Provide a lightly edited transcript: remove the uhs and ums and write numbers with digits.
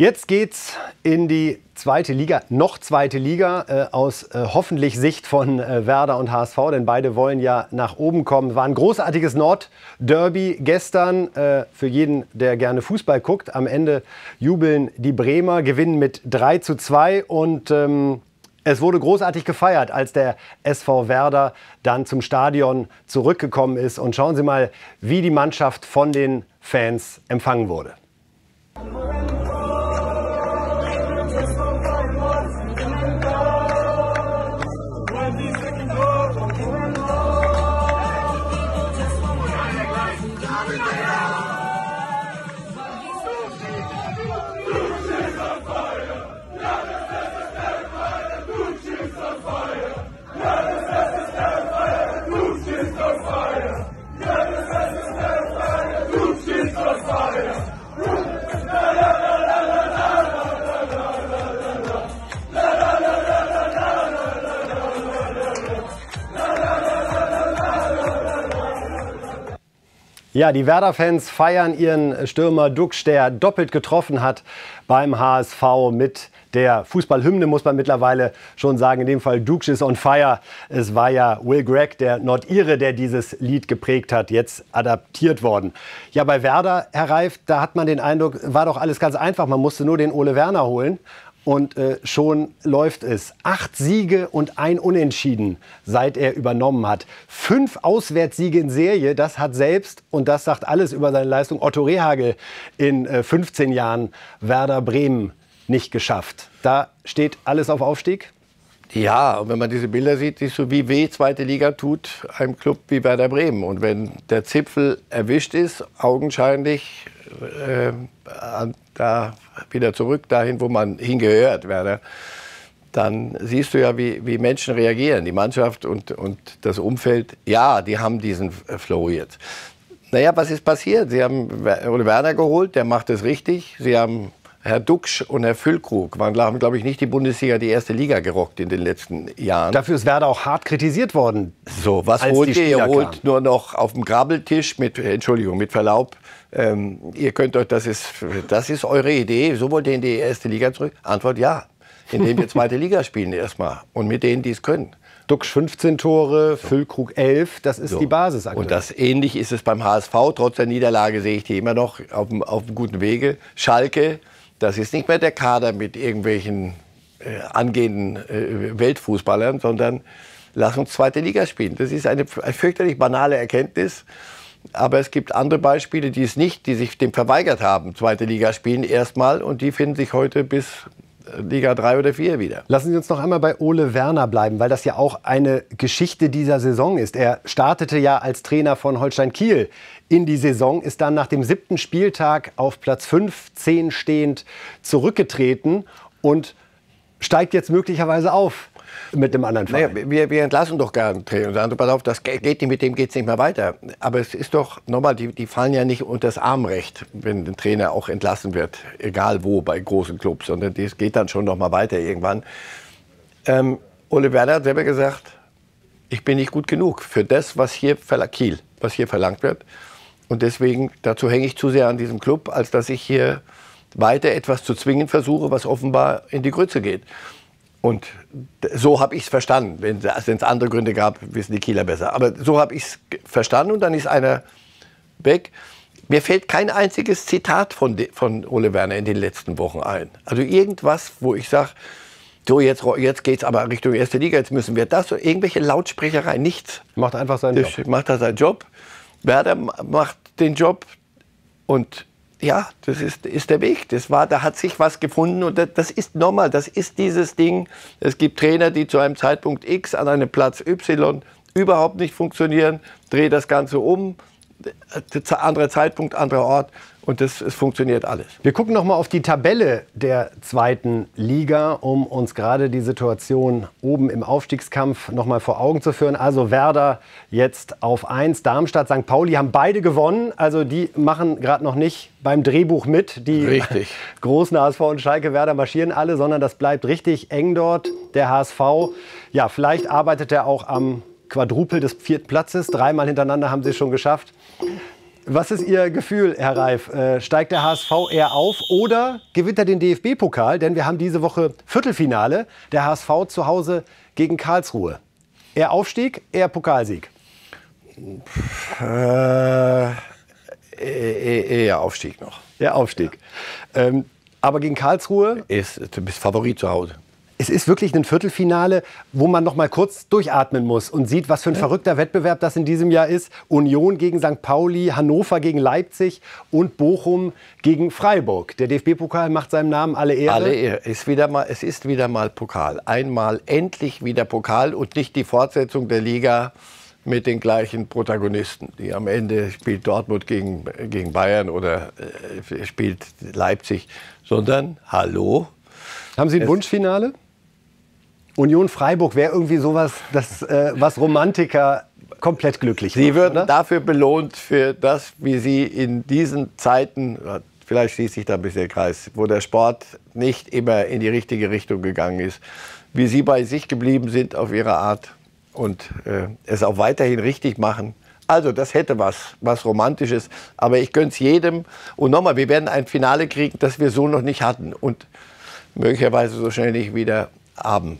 Jetzt geht's in die zweite Liga, noch zweite Liga, aus hoffentlich Sicht von Werder und HSV, denn beide wollen ja nach oben kommen. War ein großartiges Nordderby gestern, für jeden, der gerne Fußball guckt. Am Ende jubeln die Bremer, gewinnen mit 3:2 und es wurde großartig gefeiert, als der SV Werder dann zum Stadion zurückgekommen ist. Und schauen Sie mal, wie die Mannschaft von den Fans empfangen wurde. Ja, die Werder-Fans feiern ihren Stürmer Ducksch, der doppelt getroffen hat beim HSV mit der Fußballhymne, muss man mittlerweile schon sagen. In dem Fall Ducksch is on fire. Es war ja Will Gregg, der Nordire, der dieses Lied geprägt hat, jetzt adaptiert worden. Ja, bei Werder, Herr Reif, da hat man den Eindruck, war doch alles ganz einfach. Man musste nur den Ole Werner holen und schon läuft es. 8 Siege und 1 Unentschieden, seit er übernommen hat. 5 Auswärtssiege in Serie, das hat selbst, und das sagt alles über seine Leistung, Otto Rehhagel in 15 Jahren Werder Bremen nicht geschafft. Da steht alles auf Aufstieg? Ja, und wenn man diese Bilder sieht, ist so wie weh zweite Liga tut einem Club wie Werder Bremen. Und wenn der Zipfel erwischt ist, augenscheinlich da wieder zurück dahin, wo man hingehört, Werder, dann siehst du ja, wie Menschen reagieren. Die Mannschaft und das Umfeld, ja, die haben diesen Flow jetzt. Naja, was ist passiert? Sie haben Ole Werner geholt, der macht es richtig. Sie haben Herr Ducksch und Herr Füllkrug haben, glaube ich, nicht die Bundesliga, die erste Liga gerockt in den letzten Jahren. Dafür ist Werder auch hart kritisiert worden. So, was holt ihr? Ihr holt nur noch auf dem Grabbeltisch, Entschuldigung, mit Verlaub. Ihr könnt euch, das ist eure Idee, so wollt ihr in die erste Liga zurück? Antwort ja, indem wir zweite Liga spielen erstmal und mit denen, die es können. Ducksch 15 Tore, so. Füllkrug 11, das ist so die Basis aktuell. Und das ähnlich ist es beim HSV, trotz der Niederlage sehe ich die immer noch auf dem guten Wege. Schalke, das ist nicht mehr der Kader mit irgendwelchen angehenden Weltfußballern, sondern lass uns zweite Liga spielen. Das ist eine fürchterlich banale Erkenntnis, aber es gibt andere Beispiele, die es nicht, die sich dem verweigert haben, zweite Liga spielen erstmal, und die finden sich heute bis Liga 3 oder 4 wieder. Lassen Sie uns noch einmal bei Ole Werner bleiben, weil das ja auch eine Geschichte dieser Saison ist. Er startete ja als Trainer von Holstein Kiel in die Saison, ist dann nach dem 7. Spieltag auf Platz 15 stehend zurückgetreten und steigt jetzt möglicherweise auf mit dem anderen Verein. Naja, wir entlassen doch gar einen Trainer und sagen, pass auf, das geht nicht, mit dem geht es nicht mehr weiter. Aber es ist doch, nochmal, die fallen ja nicht unter das Armrecht, wenn ein Trainer auch entlassen wird, egal wo, bei großen Clubs, sondern das geht dann schon noch mal weiter irgendwann. Ole Werner hat selber gesagt, ich bin nicht gut genug für das, was hier Kiel, was hier verlangt wird. Und deswegen, dazu hänge ich zu sehr an diesem Club, als dass ich hier weiter etwas zu zwingen versuche, was offenbar in die Grütze geht. Und so habe ich es verstanden. Wenn es andere Gründe gab, wissen die Kieler besser. Aber so habe ich es verstanden und dann ist einer weg. Mir fällt kein einziges Zitat von Ole Werner in den letzten Wochen ein. Also irgendwas, wo ich sage, so jetzt geht es aber Richtung erste Liga, jetzt müssen wir das. Irgendwelche Lautsprecherei, nichts. Macht einfach seinen Job. Macht da seinen Job. Werder macht den Job und ja, das ist der Weg. Da hat sich was gefunden und das ist normal. Das ist dieses Ding. Es gibt Trainer, die zu einem Zeitpunkt X an einem Platz Y überhaupt nicht funktionieren. Dreh das Ganze um. Anderer Zeitpunkt, anderer Ort. Und es funktioniert alles. Wir gucken noch mal auf die Tabelle der zweiten Liga, um uns gerade die Situation oben im Aufstiegskampf noch mal vor Augen zu führen. Also Werder jetzt auf 1, Darmstadt, St. Pauli haben beide gewonnen. Also die machen gerade noch nicht beim Drehbuch mit. Die richtig großen HSV und Schalke, Werder marschieren alle, sondern das bleibt richtig eng dort. Der HSV, ja, vielleicht arbeitet er auch am Quadrupel des 4. Platzes. 3-mal hintereinander haben sie es schon geschafft. Was ist Ihr Gefühl, Herr Reif? Steigt der HSV eher auf oder gewinnt er den DFB-Pokal? Denn wir haben diese Woche Viertelfinale, der HSV zu Hause gegen Karlsruhe. Eher Aufstieg, eher Pokalsieg? Eher Aufstieg noch. Eher Aufstieg. Ja. Aber gegen Karlsruhe? Du bist Favorit zu Hause. Es ist wirklich ein Viertelfinale, wo man noch mal kurz durchatmen muss und sieht, was für ein verrückter Wettbewerb das in diesem Jahr ist. Union gegen St. Pauli, Hannover gegen Leipzig und Bochum gegen Freiburg. Der DFB-Pokal macht seinem Namen alle Ehre. Alle Ehre. Es ist wieder mal Pokal. Einmal endlich wieder Pokal und nicht die Fortsetzung der Liga mit den gleichen Protagonisten. Die am Ende spielt Dortmund gegen Bayern oder spielt Leipzig, sondern hallo. Haben Sie ein Wunschfinale? Union Freiburg wäre irgendwie sowas, das, was Romantiker komplett glücklich macht. Sie würden dafür belohnt, für das, wie Sie in diesen Zeiten, vielleicht schließt sich da ein bisschen der Kreis, wo der Sport nicht immer in die richtige Richtung gegangen ist, wie Sie bei sich geblieben sind auf Ihre Art und es auch weiterhin richtig machen. Also das hätte was Romantisches, aber ich gönne es jedem. Und nochmal, wir werden ein Finale kriegen, das wir so noch nicht hatten und möglicherweise so schnell nicht wieder haben.